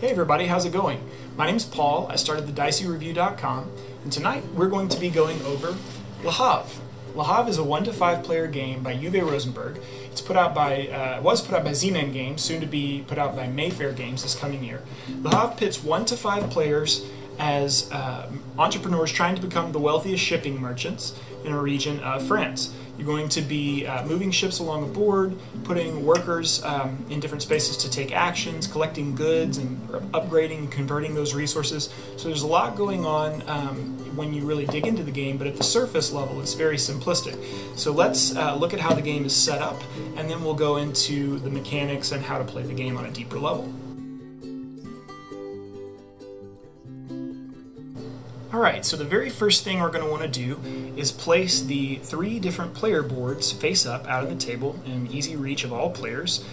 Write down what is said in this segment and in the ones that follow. Hey everybody, how's it going? My name's Paul, I started thediceyreview.com, and tonight we're going to be going over Le Havre. Le Havre is a 1-to-5 player game by Uwe Rosenberg. It's put out by, was put out by Z-Man Games, soon to be put out by Mayfair Games this coming year. Le Havre pits 1-to-5 players as entrepreneurs trying to become the wealthiest shipping merchants in a region of France. You're going to be moving ships along a board, putting workers in different spaces to take actions, collecting goods, and upgrading and converting those resources. So there's a lot going on when you really dig into the game, but at the surface level, it's very simplistic. So let's look at how the game is set up, and then we'll go into the mechanics and how to play the game on a deeper level. Alright, so the very first thing we're going to want to do is place the 3 different player boards face up out of the table in easy reach of all players.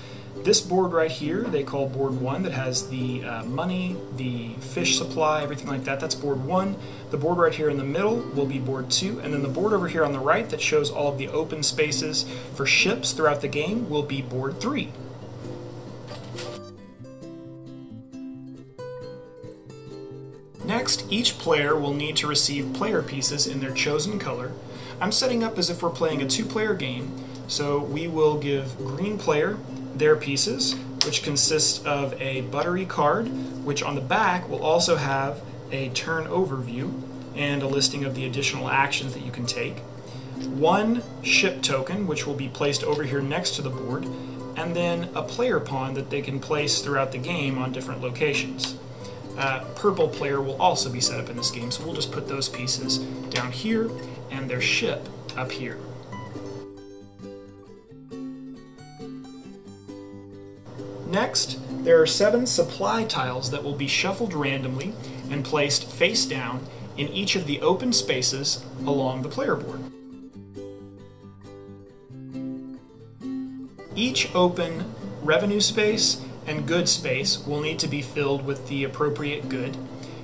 This board right here, they call board 1, that has the money, the fish supply, everything like that. That's board 1. The board right here in the middle will be board 2, and then the board over here on the right that shows all of the open spaces for ships throughout the game will be board 3. Next, each player will need to receive player pieces in their chosen color. I'm setting up as if we're playing a 2-player game, so we will give green player their pieces, which consist of a buttery card, which on the back will also have a turn overview and a listing of the additional actions that you can take. 1 ship token, which will be placed over here next to the board, and then a player pawn that they can place throughout the game on different locations. Purple player will also be set up in this game, so we'll just put those pieces down here and their ship up here. Next, there are 7 supply tiles that will be shuffled randomly and placed face down in each of the open spaces along the player board. Each open revenue space and good space will need to be filled with the appropriate good,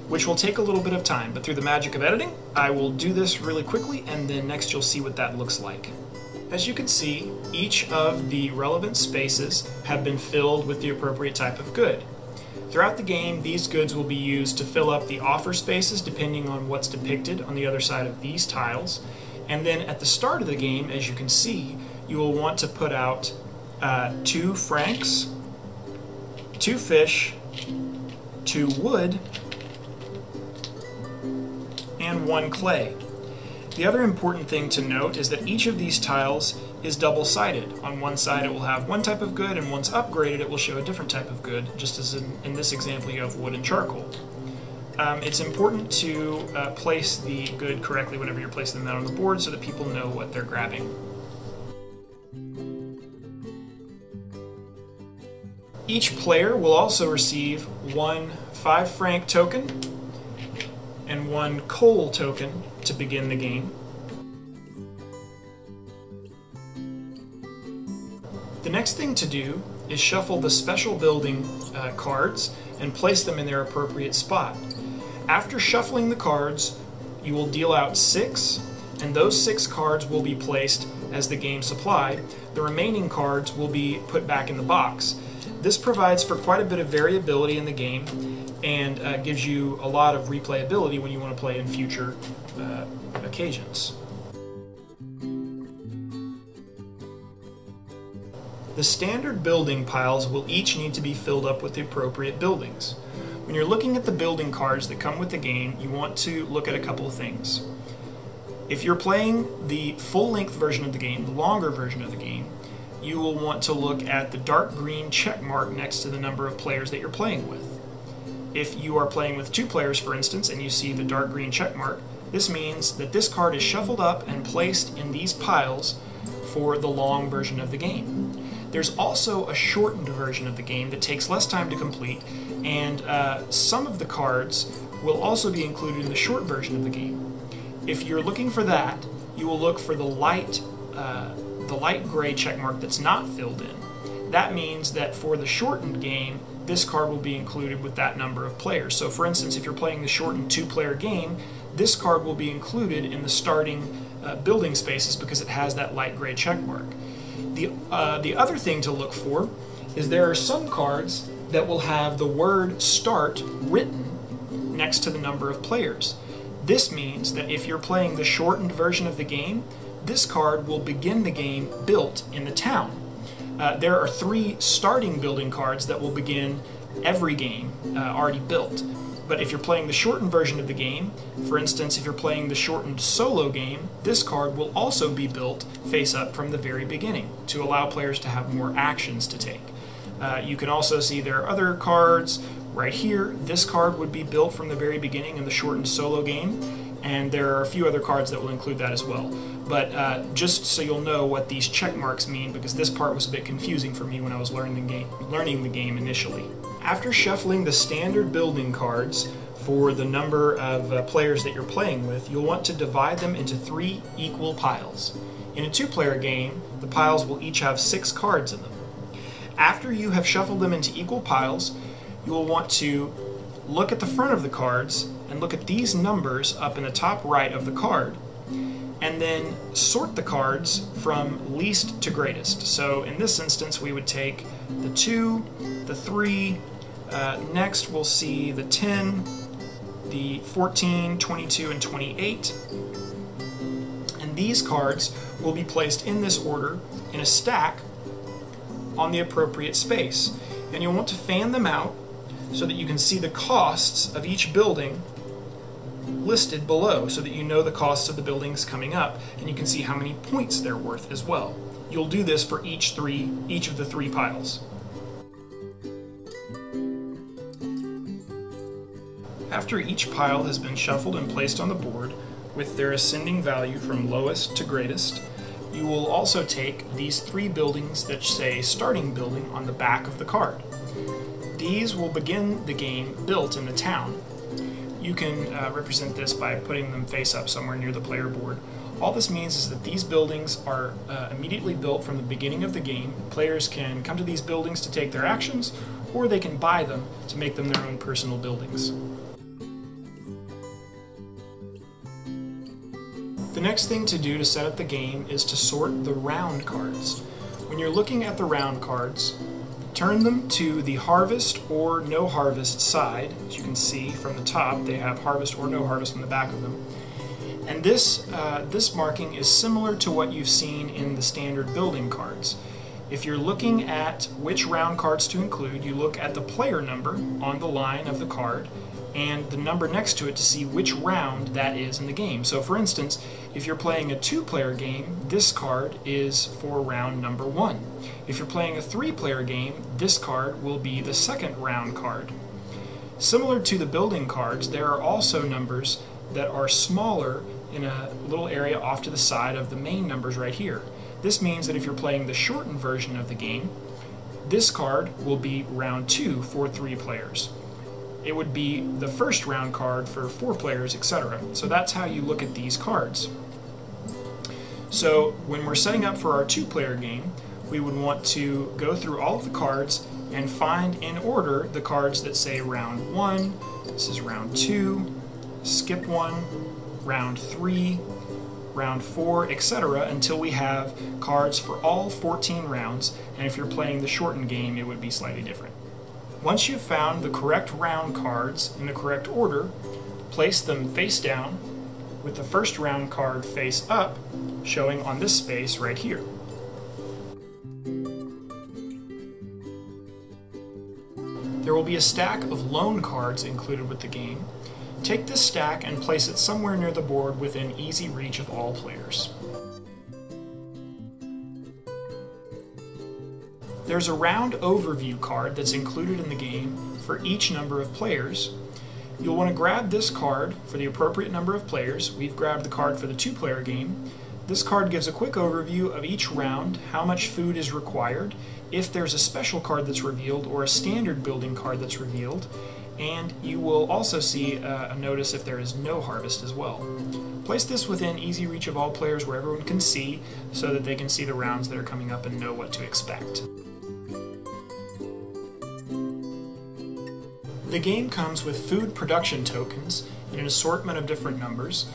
which will take a little bit of time, but through the magic of editing, I will do this really quickly, and then next you'll see what that looks like. As you can see, each of the relevant spaces have been filled with the appropriate type of good. Throughout the game, these goods will be used to fill up the offer spaces depending on what's depicted on the other side of these tiles, and then at the start of the game, as you can see, you will want to put out 2 francs, 2 fish, 2 wood, and 1 clay. The other important thing to note is that each of these tiles is double-sided. On one side it will have one type of good, and once upgraded it will show a different type of good, just as in this example you have wood and charcoal. It's important to place the good correctly whenever you're placing them out on the board so that people know what they're grabbing. Each player will also receive 1 5-franc token and 1 coal token to begin the game. The next thing to do is shuffle the special building cards and place them in their appropriate spot. After shuffling the cards, you will deal out 6, and those 6 cards will be placed as the game supply. The remaining cards will be put back in the box. This provides for quite a bit of variability in the game and gives you a lot of replayability when you want to play in future occasions. The standard building piles will each need to be filled up with the appropriate buildings. When you're looking at the building cards that come with the game, you want to look at a couple of things. If you're playing the full-length version of the game, the longer version of the game, you will want to look at the dark green check mark next to the number of players that you're playing with. If you are playing with 2 players, for instance, and you see the dark green check mark, this means that this card is shuffled up and placed in these piles for the long version of the game. There's also a shortened version of the game that takes less time to complete, and some of the cards will also be included in the short version of the game. If you're looking for that, you will look for the light gray check mark that's not filled in. That means that for the shortened game, this card will be included with that number of players. So for instance, if you're playing the shortened 2-player game, this card will be included in the starting building spaces because it has that light gray check mark. The other thing to look for is there are some cards that will have the word start written next to the number of players. This means that if you're playing the shortened version of the game, this card will begin the game built in the town. There are 3 starting building cards that will begin every game already built. But if you're playing the shortened version of the game, for instance, if you're playing the shortened solo game, this card will also be built face up from the very beginning to allow players to have more actions to take. You can also see there are other cards right here. This card would be built from the very beginning in the shortened solo game, and there are a few other cards that will include that as well. But just so you'll know what these check marks mean, because this part was a bit confusing for me when I was learning the game initially. After shuffling the standard building cards for the number of players that you're playing with, you'll want to divide them into 3 equal piles. In a 2-player game, the piles will each have 6 cards in them. After you have shuffled them into equal piles, you will want to look at the front of the cards and look at these numbers up in the top right of the card, and then sort the cards from least to greatest. So in this instance, we would take the 2, the 3, next we'll see the 10, the 14, 22, and 28. And these cards will be placed in this order in a stack on the appropriate space. And you'll want to fan them out so that you can see the costs of each building listed below, so that you know the costs of the buildings coming up, and you can see how many points they're worth as well. You'll do this for each of the three piles. After each pile has been shuffled and placed on the board with their ascending value from lowest to greatest, you will also take these 3 buildings that say starting building on the back of the card. These will begin the game built in the town. You can represent this by putting them face up somewhere near the player board. All this means is that these buildings are immediately built from the beginning of the game. Players can come to these buildings to take their actions, or they can buy them to make them their own personal buildings. The next thing to do to set up the game is to sort the round cards. When you're looking at the round cards, turn them to the harvest or no harvest side. As you can see from the top, they have harvest or no harvest on the back of them. And this marking is similar to what you've seen in the standard building cards. If you're looking at which round cards to include, you look at the player number on the line of the card and the number next to it to see which round that is in the game. So for instance, if you're playing a 2-player game, this card is for round number 1. If you're playing a 3-player game, this card will be the second round card. Similar to the building cards, there are also numbers that are smaller in a little area off to the side of the main numbers right here. This means that if you're playing the shortened version of the game, this card will be round 2 for 3 players. It would be the first round card for 4 players, etc. So that's how you look at these cards. So when we're setting up for our 2-player game, we would want to go through all of the cards and find in order the cards that say round 1, this is round 2, skip 1, round 3, round 4, etc. until we have cards for all 14 rounds, and if you're playing the shortened game, it would be slightly different. Once you've found the correct round cards in the correct order, place them face down with the first round card face up, showing on this space right here. There will be a stack of loan cards included with the game. Take this stack and place it somewhere near the board within easy reach of all players. There's a round overview card that's included in the game for each number of players. You'll want to grab this card for the appropriate number of players. We've grabbed the card for the 2-player game. This card gives a quick overview of each round, how much food is required, if there's a special card that's revealed or a standard building card that's revealed, and you will also see a notice if there is no harvest as well. Place this within easy reach of all players where everyone can see, so that they can see the rounds that are coming up and know what to expect. The game comes with food production tokens in an assortment of different numbers.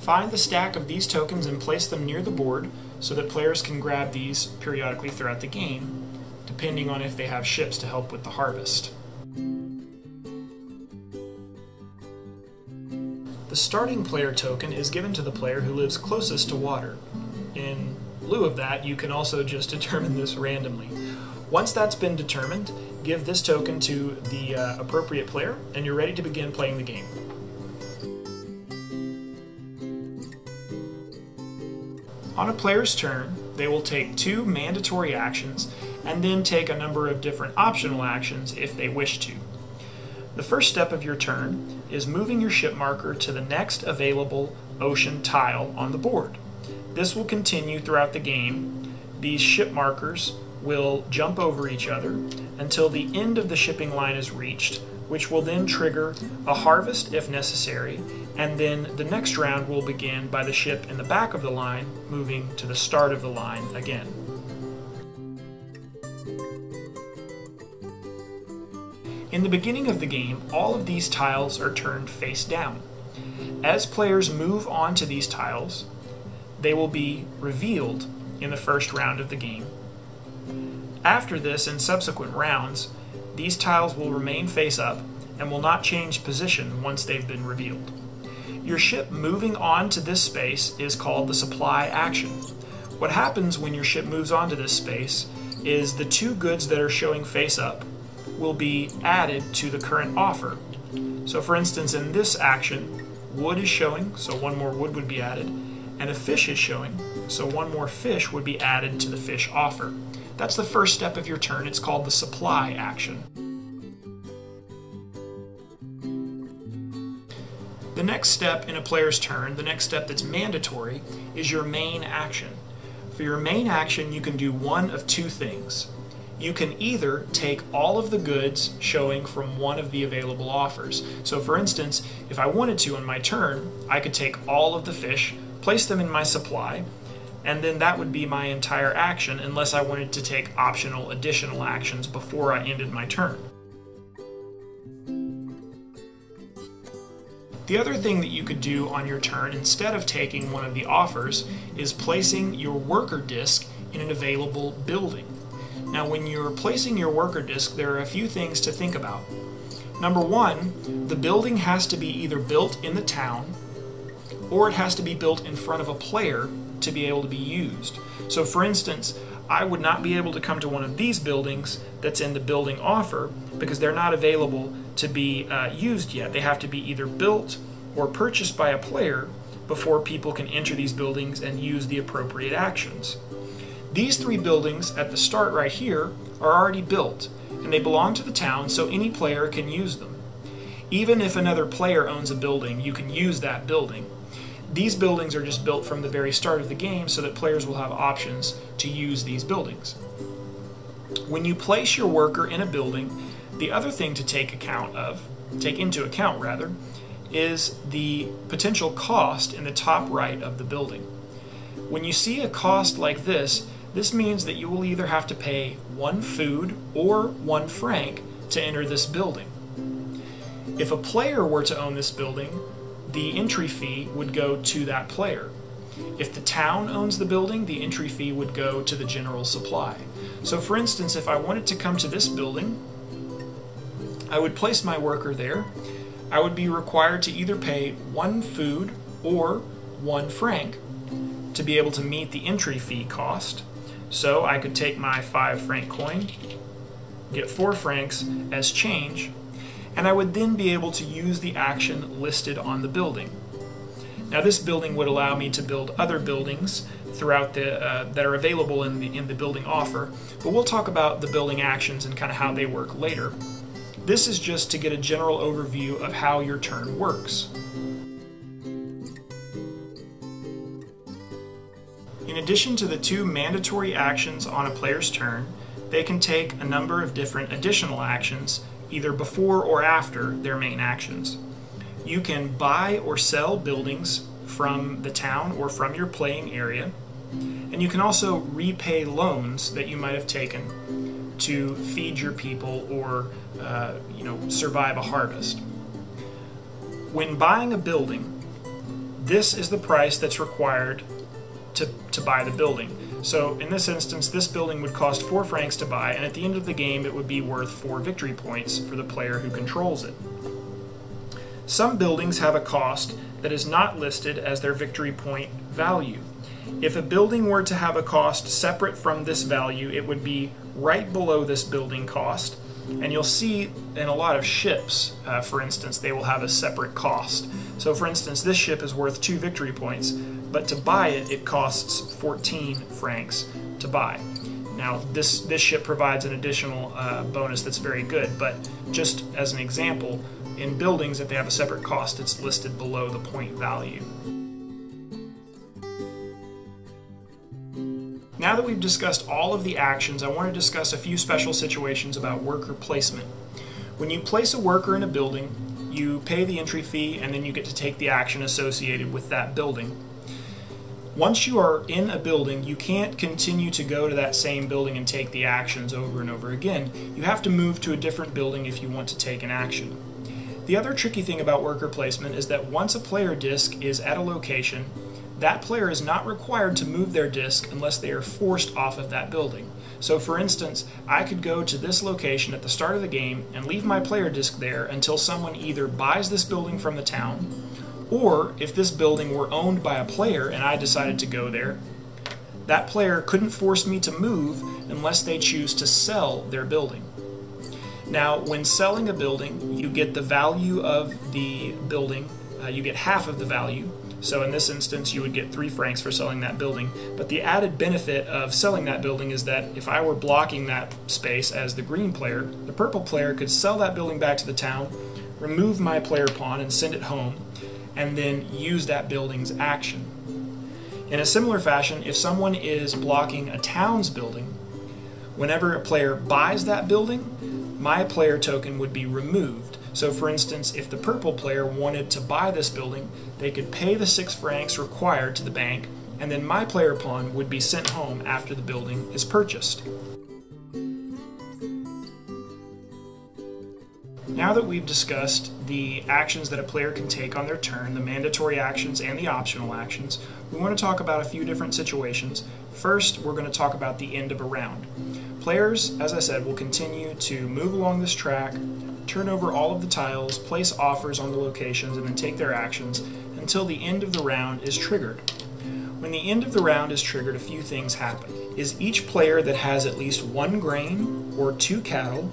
Find the stack of these tokens and place them near the board so that players can grab these periodically throughout the game. depending on if they have ships to help with the harvest. The starting player token is given to the player who lives closest to water. In lieu of that, you can also just determine this randomly. Once that's been determined, give this token to the appropriate player, and you're ready to begin playing the game. On a player's turn, they will take 2 mandatory actions, and then take a number of different optional actions if they wish to. The first step of your turn is moving your ship marker to the next available ocean tile on the board. This will continue throughout the game. These ship markers will jump over each other until the end of the shipping line is reached, which will then trigger a harvest if necessary, and then the next round will begin by the ship in the back of the line moving to the start of the line again. In the beginning of the game, all of these tiles are turned face down. As players move onto these tiles, they will be revealed in the first round of the game. After this and subsequent rounds, these tiles will remain face up and will not change position once they've been revealed. Your ship moving on to this space is called the supply action. What happens when your ship moves on to this space is the 2 goods that are showing face up will be added to the current offer. So for instance, in this action, wood is showing, so 1 more wood would be added, and a fish is showing, so 1 more fish would be added to the fish offer. That's the first step of your turn. It's called the supply action. The next step in a player's turn, the next step that's mandatory, is your main action. For your main action, you can do 1 of 2 things. You can either take all of the goods showing from 1 of the available offers. So for instance, if I wanted to on my turn, I could take all of the fish, place them in my supply, and then that would be my entire action, unless I wanted to take optional additional actions before I ended my turn. The other thing that you could do on your turn, instead of taking 1 of the offers, is placing your worker disc in an available building. Now, when you're placing your worker disc, there are a few things to think about. Number 1, the building has to be either built in the town, or it has to be built in front of a player to be able to be used. So for instance, I would not be able to come to 1 of these buildings that's in the building offer because they're not available to be used yet. They have to be either built or purchased by a player before people can enter these buildings and use the appropriate actions. These 3 buildings at the start right here are already built and they belong to the town, so any player can use them. Even if another player owns a building, you can use that building. These buildings are just built from the very start of the game so that players will have options to use these buildings. When you place your worker in a building, the other thing to take into account, is the potential cost in the top right of the building. When you see a cost like this, this means that you will either have to pay 1 food or 1 franc to enter this building. If a player were to own this building, the entry fee would go to that player. If the town owns the building, the entry fee would go to the general supply. So for instance, if I wanted to come to this building, I would place my worker there. I would be required to either pay 1 food or 1 franc to be able to meet the entry fee cost. So I could take my 5 franc coin, get 4 francs as change, and I would then be able to use the action listed on the building. Now this building would allow me to build other buildings throughout that are available in the building offer, but we'll talk about the building actions and kind of how they work later. This is just to get a general overview of how your turn works. In addition to the 2 mandatory actions on a player's turn, they can take a number of different additional actions either before or after their main actions. You can buy or sell buildings from the town or from your playing area, and you can also repay loans that you might have taken to feed your people or survive a harvest. When buying a building, this is the price that's required to buy the building. So in this instance, this building would cost 4 francs to buy, and at the end of the game it would be worth 4 victory points for the player who controls it. Some buildings have a cost that is not listed as their victory point value. If a building were to have a cost separate from this value, it would be right below this building cost. And you'll see in a lot of ships, for instance, they will have a separate cost. So for instance, this ship is worth 2 victory points, but to buy it, it costs 14 francs to buy. Now, this ship provides an additional bonus that's very good, but just as an example, in buildings, if they have a separate cost, it's listed below the point value. Now that we've discussed all of the actions, I want to discuss a few special situations about worker placement. When you place a worker in a building, you pay the entry fee and then you get to take the action associated with that building. Once you are in a building, you can't continue to go to that same building and take the actions over and over again. You have to move to a different building if you want to take an action. The other tricky thing about worker placement is that once a player disc is at a location, that player is not required to move their disc unless they are forced off of that building. So for instance, I could go to this location at the start of the game and leave my player disc there until someone either buys this building from the town, or if this building were owned by a player and I decided to go there, that player couldn't force me to move unless they choose to sell their building. Now, when selling a building, you get the value of the building, you get half of the value. So in this instance, you would get 3 francs for selling that building. But the added benefit of selling that building is that if I were blocking that space as the green player, the purple player could sell that building back to the town, remove my player pawn and send it home, and then use that building's action. In a similar fashion, if someone is blocking a town's building, whenever a player buys that building, my player token would be removed. So for instance, if the purple player wanted to buy this building, they could pay the 6 francs required to the bank, and then my player pawn would be sent home after the building is purchased. Now that we've discussed the actions that a player can take on their turn, the mandatory actions and the optional actions, we want to talk about a few different situations. First, we're going to talk about the end of a round. Players, as I said, will continue to move along this track, turn over all of the tiles, place offers on the locations, and then take their actions until the end of the round is triggered. When the end of the round is triggered, a few things happen. Is each player that has at least 1 grain or 2 cattle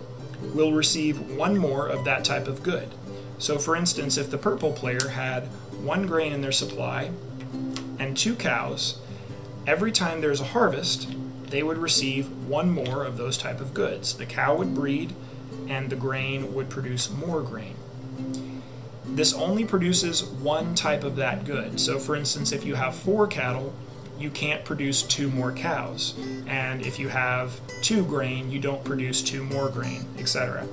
will receive 1 more of that type of good. So for instance, if the purple player had 1 grain in their supply and 2 cows, every time there's a harvest, they would receive 1 more of those type of goods. The cow would breed, and the grain would produce more grain. This only produces 1 type of that good. So for instance, if you have 4 cattle, you can't produce 2 more cows. And if you have 2 grain, you don't produce 2 more grain, etc.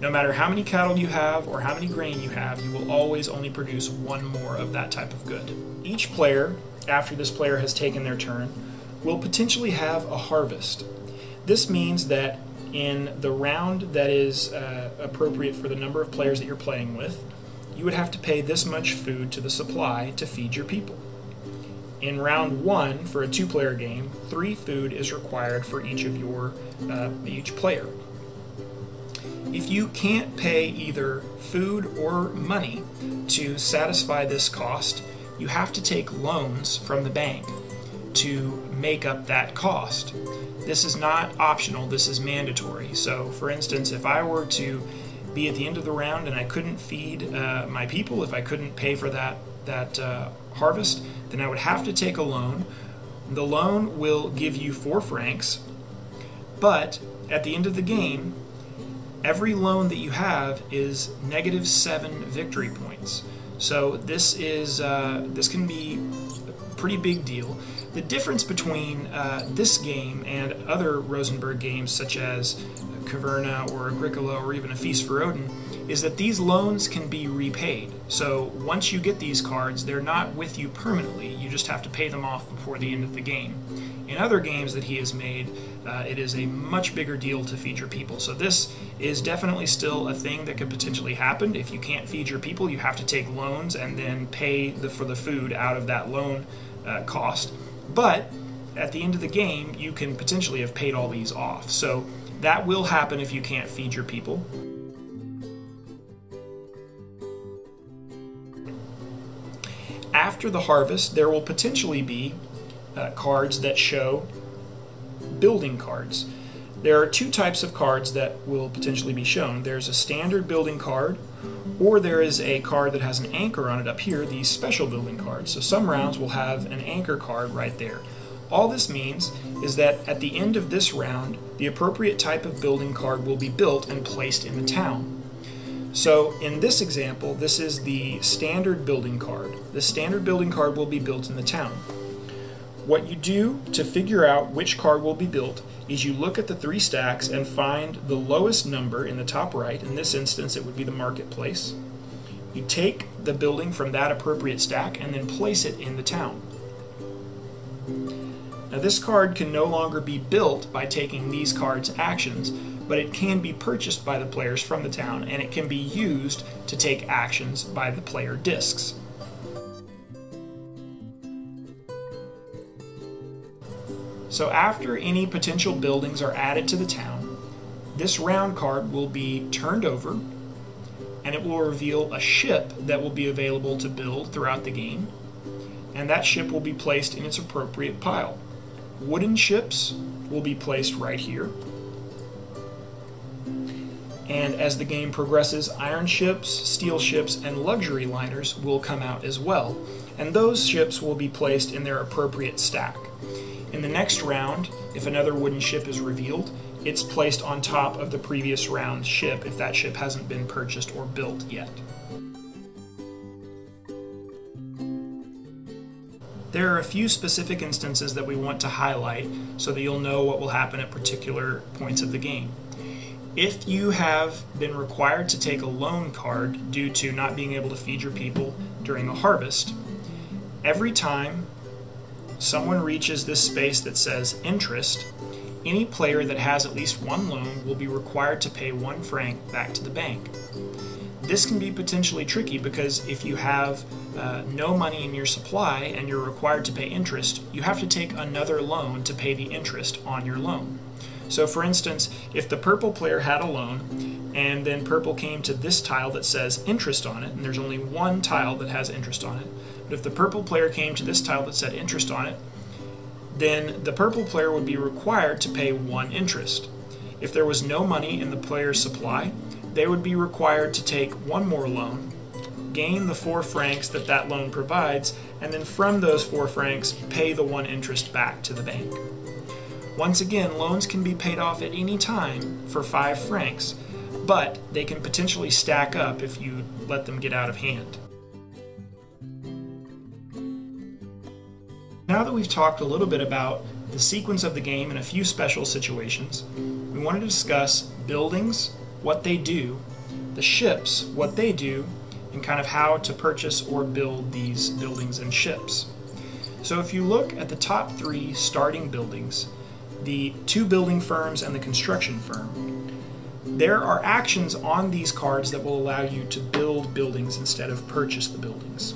No matter how many cattle you have or how many grain you have, you will always only produce 1 more of that type of good. Each player, after this player has taken their turn, will potentially have a harvest. This means that in the round that is appropriate for the number of players that you're playing with, you would have to pay this much food to the supply to feed your people. In round 1, for a 2-player game, 3 food is required for each player. If you can't pay either food or money to satisfy this cost, you have to take loans from the bank to make up that cost. This is not optional, this is mandatory. So for instance, if I were to be at the end of the round and I couldn't feed my people, if I couldn't pay for that harvest, then I would have to take a loan. The loan will give you 4 francs, but at the end of the game, every loan that you have is negative 7 victory points. So this can be a pretty big deal. The difference between this game and other Rosenberg games such as Caverna or Agricola or even A Feast for Odin is that these loans can be repaid. So once you get these cards, they're not with you permanently. You just have to pay them off before the end of the game. In other games that he has made, it is a much bigger deal to feed your people. So this is definitely still a thing that could potentially happen. If you can't feed your people, you have to take loans and then pay for the food out of that loan cost. But at the end of the game, you can potentially have paid all these off. So that will happen if you can't feed your people. After the harvest, there will potentially be cards that show building cards. There are two types of cards that will potentially be shown. There's a standard building card, or there is a card that has an anchor on it up here, these special building cards. So some rounds will have an anchor card right there. All this means is that at the end of this round, the appropriate type of building card will be built and placed in the town. So in this example, this is the standard building card. The standard building card will be built in the town. What you do to figure out which card will be built is you look at the three stacks and find the lowest number in the top right. In this instance, it would be the marketplace. You take the building from that appropriate stack and then place it in the town. Now this card can no longer be built by taking these cards' actions, but it can be purchased by the players from the town, and it can be used to take actions by the player discs. So after any potential buildings are added to the town, this round card will be turned over, and it will reveal a ship that will be available to build throughout the game, and that ship will be placed in its appropriate pile. Wooden ships will be placed right here. And as the game progresses, iron ships, steel ships, and luxury liners will come out as well. And those ships will be placed in their appropriate stack. In the next round, if another wooden ship is revealed, it's placed on top of the previous round's ship if that ship hasn't been purchased or built yet. There are a few specific instances that we want to highlight so that you'll know what will happen at particular points of the game. If you have been required to take a loan card due to not being able to feed your people during the harvest, every time someone reaches this space that says interest, any player that has at least one loan will be required to pay 1 franc back to the bank. This can be potentially tricky because if you have no money in your supply and you're required to pay interest, you have to take another loan to pay the interest on your loan. So for instance, if the purple player had a loan and then purple came to this tile that says interest on it, and there's only one tile that has interest on it, but if the purple player came to this tile that said interest on it, then the purple player would be required to pay 1 interest. If there was no money in the player's supply, they would be required to take 1 more loan, gain the 4 francs that that loan provides, and then from those 4 francs, pay the 1 interest back to the bank. Once again, loans can be paid off at any time for 5 francs, but they can potentially stack up if you let them get out of hand. Now that we've talked a little bit about the sequence of the game and a few special situations, we want to discuss buildings, what they do, the ships, what they do, and kind of how to purchase or build these buildings and ships. So if you look at the top 3 starting buildings, the 2 building firms and the construction firm. There are actions on these cards that will allow you to build buildings instead of purchase the buildings.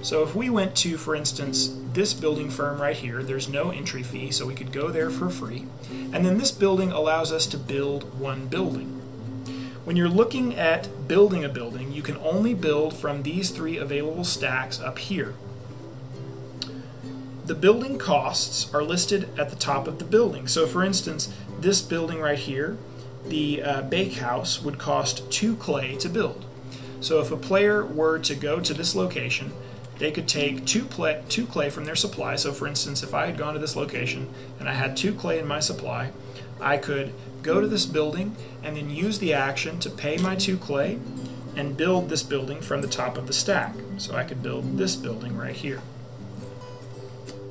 So if we went to, for instance, this building firm right here, there's no entry fee, so we could go there for free. And then this building allows us to build 1 building. When you're looking at building a building, you can only build from these 3 available stacks up here. The building costs are listed at the top of the building. So for instance, this building right here, the bakehouse, would cost 2 clay to build. So if a player were to go to this location, they could take 2 clay from their supply. So for instance, if I had gone to this location and I had 2 clay in my supply, I could go to this building and then use the action to pay my 2 clay and build this building from the top of the stack. So I could build this building right here.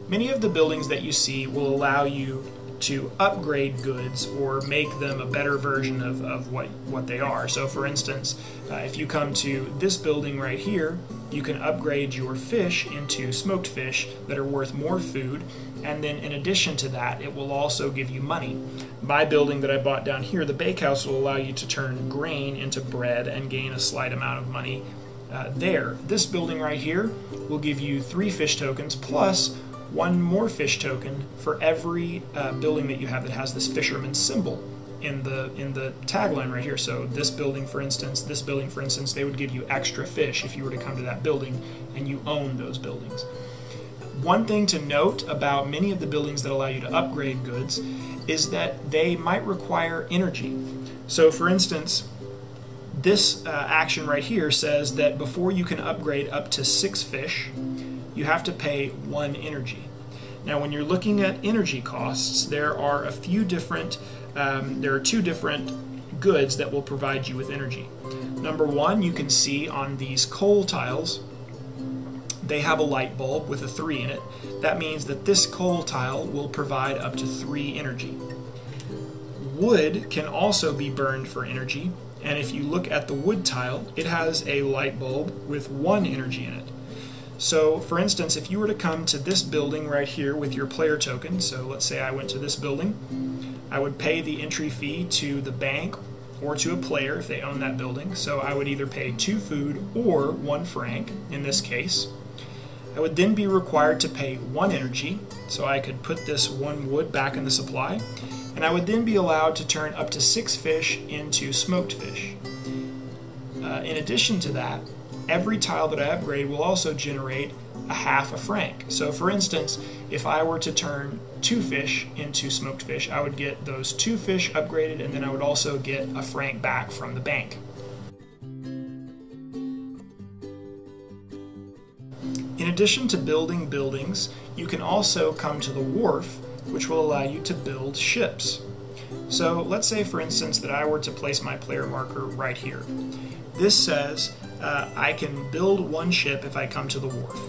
Many of the buildings that you see will allow you to upgrade goods or make them a better version of what they are. So for instance, if you come to this building right here, you can upgrade your fish into smoked fish that are worth more food, and then in addition to that, it will also give you money. My building that I bought down here, the bakehouse, will allow you to turn grain into bread and gain a slight amount of money there. This building right here will give you 3 fish tokens plus up one more fish token for every building that you have that has this fisherman symbol in the tagline right here. So this building, for instance, they would give you extra fish if you were to come to that building and you own those buildings. One thing to note about many of the buildings that allow you to upgrade goods is that they might require energy. So for instance, this action right here says that before you can upgrade up to 6 fish, you have to pay 1 energy. Now when you're looking at energy costs, there are a few different two different goods that will provide you with energy. Number one, you can see on these coal tiles, they have a light bulb with a 3 in it. That means that this coal tile will provide up to 3 energy. Wood can also be burned for energy, and if you look at the wood tile, it has a light bulb with 1 energy in it. So for instance, if you were to come to this building right here with your player token, so let's say I went to this building, I would pay the entry fee to the bank or to a player if they own that building. So I would either pay 2 food or 1 franc in this case. I would then be required to pay 1 energy, so I could put this 1 wood back in the supply, and I would then be allowed to turn up to 6 fish into smoked fish. In addition to that, every tile that I upgrade will also generate a half a franc. So for instance, if I were to turn 2 fish into smoked fish, I would get those 2 fish upgraded, and then I would also get a franc back from the bank. In addition to building buildings, you can also come to the wharf, which will allow you to build ships. So let's say for instance that I were to place my player marker right here. This says I can build 1 ship if I come to the wharf.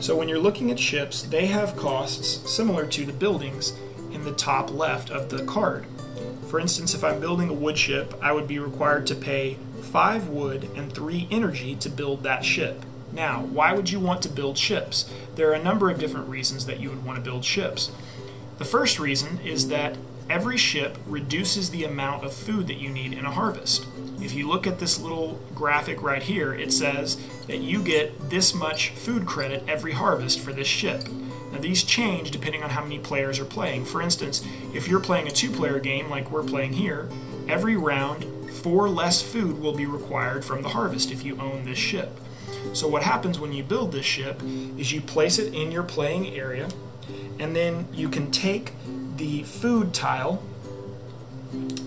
So when you're looking at ships, they have costs similar to the buildings in the top left of the card. For instance, if I'm building a wood ship, I would be required to pay 5 wood and 3 energy to build that ship. Now, why would you want to build ships? There are a number of different reasons that you would want to build ships. The first reason is that every ship reduces the amount of food that you need in a harvest. If you look at this little graphic right here, it says that you get this much food credit every harvest for this ship. Now these change depending on how many players are playing. For instance, if you're playing a 2-player game like we're playing here, every round 4 less food will be required from the harvest if you own this ship. So what happens when you build this ship is you place it in your playing area, and then you can take the food tile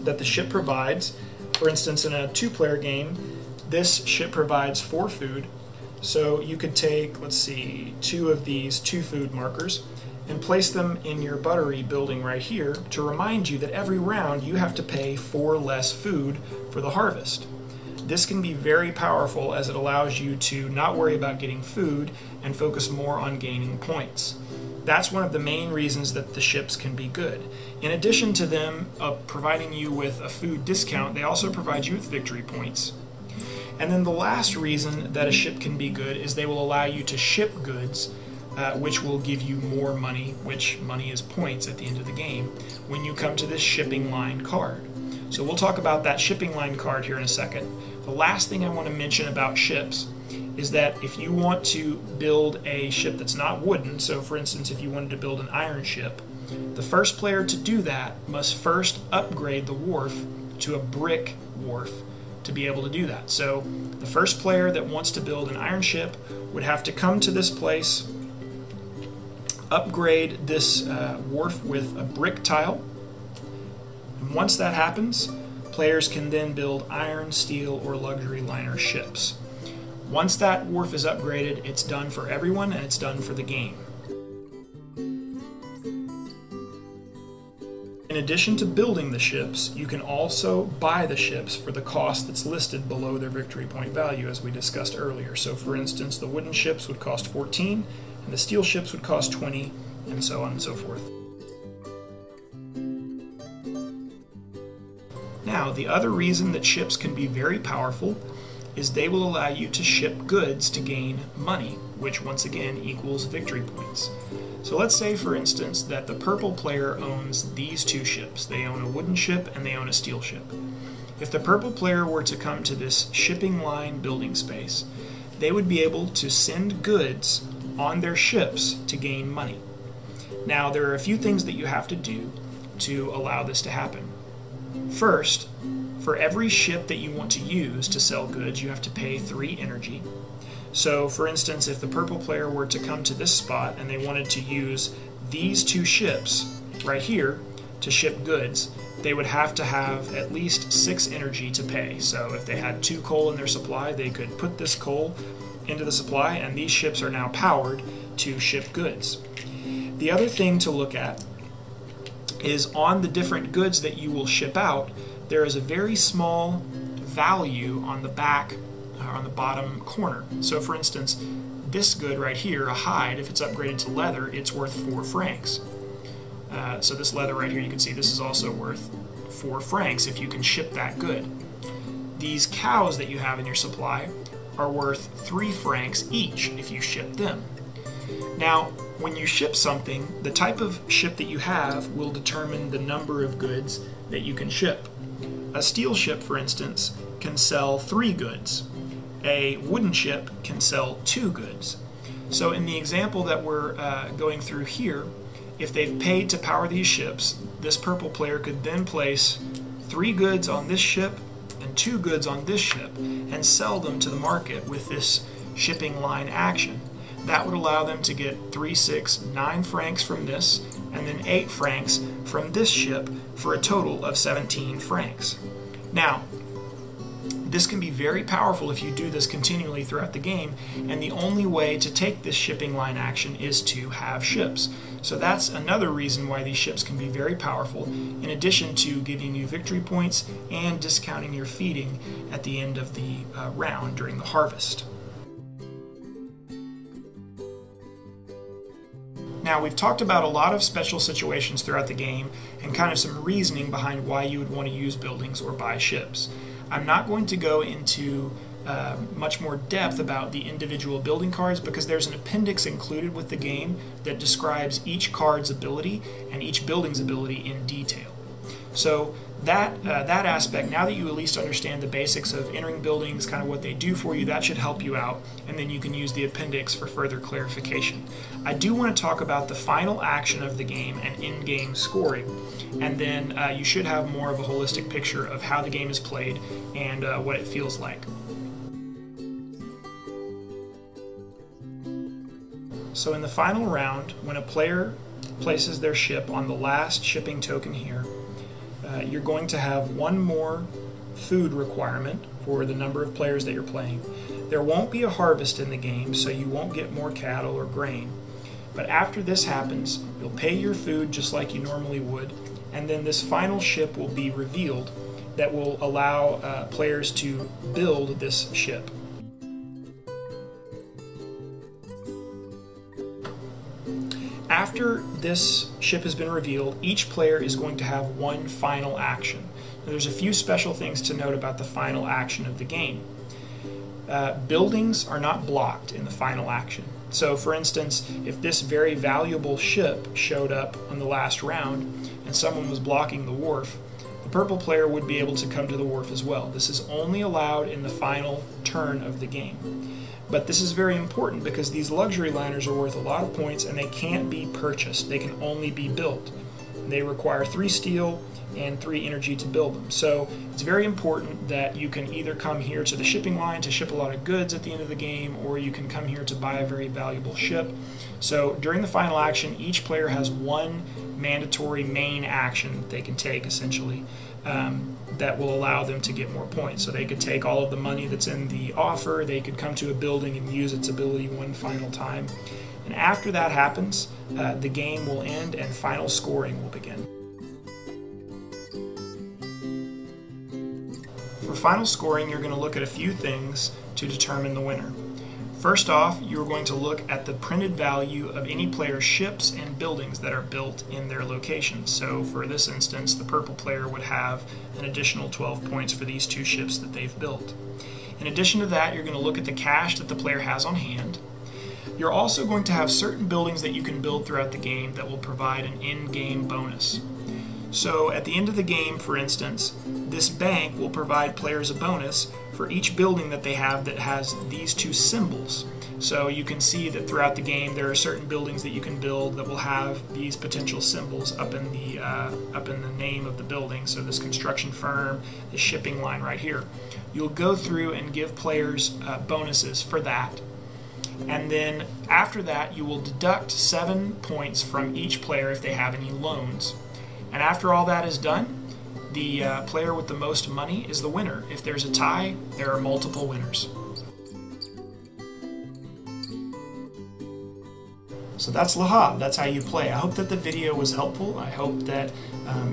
that the ship provides. For instance, in a 2-player game, this ship provides 4 food. So you could take, let's see, 2 of these 2 food markers and place them in your buttery building right here to remind you that every round you have to pay 4 less food for the harvest. This can be very powerful as it allows you to not worry about getting food and focus more on gaining points. That's one of the main reasons that the ships can be good. In addition to them providing you with a food discount, they also provide you with victory points. And then the last reason that a ship can be good is they will allow you to ship goods, which will give you more money, which money is points at the end of the game, when you come to this shipping line card. So we'll talk about that shipping line card here in a second. The last thing I want to mention about ships is that if you want to build a ship that's not wooden, so for instance if you wanted to build an iron ship, the first player to do that must first upgrade the wharf to a brick wharf to be able to do that. So the first player that wants to build an iron ship would have to come to this place, upgrade this wharf with a brick tile, and once that happens, players can then build iron, steel, or luxury liner ships. Once that wharf is upgraded, it's done for everyone and it's done for the game. In addition to building the ships, you can also buy the ships for the cost that's listed below their victory point value, as we discussed earlier. So for instance, the wooden ships would cost 14, and the steel ships would cost 20, and so on and so forth. Now, the other reason that ships can be very powerful is they will allow you to ship goods to gain money, which once again equals victory points. So let's say, for instance, that the purple player owns these 2 ships. They own a wooden ship and they own a steel ship. If the purple player were to come to this shipping line building space, they would be able to send goods on their ships to gain money. Now, there are a few things that you have to do to allow this to happen. First, for every ship that you want to use to sell goods, you have to pay 3 energy. So, for instance, if the purple player were to come to this spot and they wanted to use these 2 ships right here to ship goods, they would have to have at least 6 energy to pay. So if they had 2 coal in their supply, they could put this coal into the supply, and these ships are now powered to ship goods. The other thing to look at is on the different goods that you will ship out, there is a very small value on the back, on the bottom corner. So for instance, this good right here, a hide, if it's upgraded to leather, it's worth 4 francs. So this leather right here, you can see this is also worth 4 francs if you can ship that good. These cows that you have in your supply are worth 3 francs each if you ship them. Now, when you ship something, the type of ship that you have will determine the number of goods that you can ship. A steel ship, for instance, can sell 3 goods. A wooden ship can sell 2 goods. So in the example that we're going through here, if they've paid to power these ships, this purple player could then place 3 goods on this ship and 2 goods on this ship and sell them to the market with this shipping line action. That would allow them to get 3, 6, 9 francs from this, and then 8 francs from this ship for a total of 17 francs. Now, this can be very powerful if you do this continually throughout the game, and the only way to take this shipping line action is to have ships. So that's another reason why these ships can be very powerful, in addition to giving you victory points and discounting your feeding at the end of the round during the harvest. Now, we've talked about a lot of special situations throughout the game and kind of some reasoning behind why you would want to use buildings or buy ships. I'm not going to go into much more depth about the individual building cards because there's an appendix included with the game that describes each card's ability and each building's ability in detail. So that aspect, now that you at least understand the basics of entering buildings, kind of what they do for you, that should help you out, and then you can use the appendix for further clarification. I do want to talk about the final action of the game and in-game scoring, and then you should have more of a holistic picture of how the game is played and what it feels like. So in the final round, when a player places their ship on the last shipping token here, you're going to have one more food requirement for the number of players that you're playing. There won't be a harvest in the game, so you won't get more cattle or grain. But after this happens, you'll pay your food just like you normally would, and then this final ship will be revealed that will allow players to build this ship. After this ship has been revealed, each player is going to have one final action. Now, there's a few special things to note about the final action of the game. Buildings are not blocked in the final action. So, for instance, if this very valuable ship showed up on the last round and someone was blocking the wharf, the purple player would be able to come to the wharf as well. This is only allowed in the final turn of the game. But this is very important because these luxury liners are worth a lot of points and they can't be purchased. They can only be built. They require 3 steel and 3 energy to build them. So it's very important that you can either come here to the shipping line to ship a lot of goods at the end of the game, or you can come here to buy a very valuable ship. So during the final action, each player has one mandatory main action that they can take, essentially, that will allow them to get more points. So they could take all of the money that's in the offer, they could come to a building and use its ability one final time. And after that happens, the game will end and final scoring will begin. For final scoring, you're going to look at a few things to determine the winner. First off, you're going to look at the printed value of any player's ships and buildings that are built in their location. So for this instance, the purple player would have an additional 12 points for these 2 ships that they've built. In addition to that, you're going to look at the cash that the player has on hand. You're also going to have certain buildings that you can build throughout the game that will provide an in-game bonus. So at the end of the game, for instance, this bank will provide players a bonus for each building that they have that has these two symbols. So you can see that throughout the game there are certain buildings that you can build that will have these potential symbols up in the name of the building. So this construction firm, the shipping line right here. You'll go through and give players bonuses for that. And then after that you will deduct 7 points from each player if they have any loans. And after all that is done, the player with the most money is the winner. If there's a tie, there are multiple winners. So that's Le Havre. That's how you play. I hope that the video was helpful. I hope that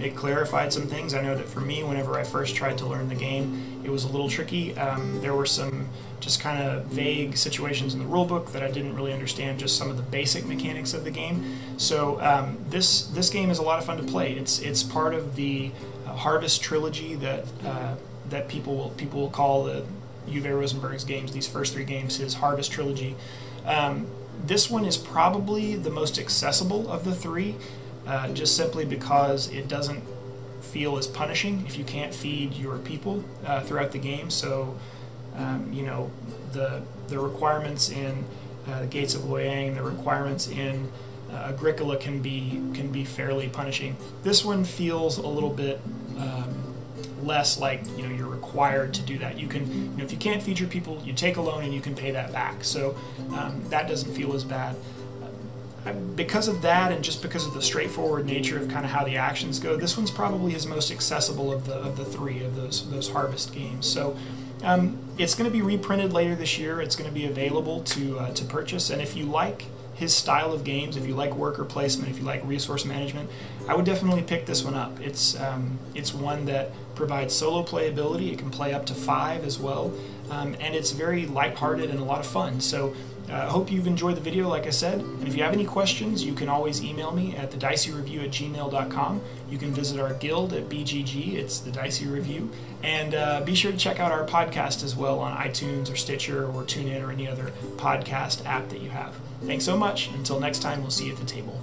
it clarified some things. I know that for me, whenever I first tried to learn the game, it was a little tricky. There were some just kind of vague situations in the rulebook that I didn't really understand, just some of the basic mechanics of the game. So this game is a lot of fun to play. It's part of the Harvest trilogy that people will call the Uwe Rosenberg's games. These first three games, his Harvest trilogy. This one is probably the most accessible of the three, just simply because it doesn't feel as punishing if you can't feed your people throughout the game. So, you know, the requirements in the Gates of Luoyang, the requirements in Agricola can be fairly punishing. This one feels a little bit less like, you know, you're required to do that. You can, you know, if you can't feed your people, you take a loan and you can pay that back. So that doesn't feel as bad. Because of that, and just because of the straightforward nature of kind of how the actions go, this one's probably his most accessible of the three of those Harvest games. So it's going to be reprinted later this year. It's going to be available to purchase. And if you like his style of games, if you like worker placement, if you like resource management, I would definitely pick this one up. It's one that provides solo playability. It can play up to 5 as well, and it's very lighthearted and a lot of fun. So I hope you've enjoyed the video, like I said, and if you have any questions, you can always email me at thediceyreview@gmail.com. You can visit our guild at BGG, it's The Dicey Review, and be sure to check out our podcast as well on iTunes or Stitcher or TuneIn or any other podcast app that you have. Thanks so much. Until next time, we'll see you at the table.